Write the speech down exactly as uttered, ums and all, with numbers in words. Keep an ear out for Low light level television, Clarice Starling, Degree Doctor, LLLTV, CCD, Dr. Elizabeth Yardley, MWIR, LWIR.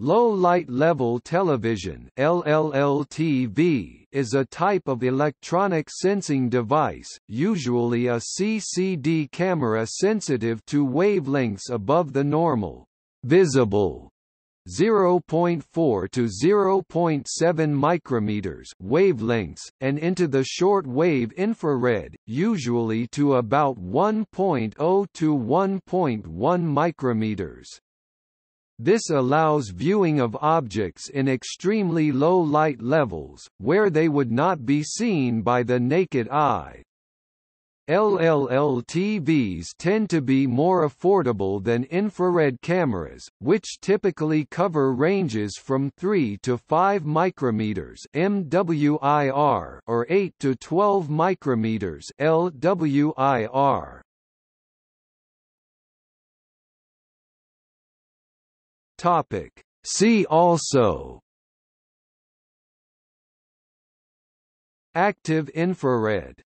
Low light level television (L L L T V) is a type of electronic sensing device, usually a C C D camera sensitive to wavelengths above the normal visible zero point four to zero point seven micrometers wavelengths, and into the short-wave infrared, usually to about one point zero to one point one micrometers. This allows viewing of objects in extremely low light levels, where they would not be seen by the naked eye. L L L T Vs tend to be more affordable than infrared cameras, which typically cover ranges from three to five micrometers (M W I R) or eight to twelve micrometers (L W I R). Topic. See also: active infrared.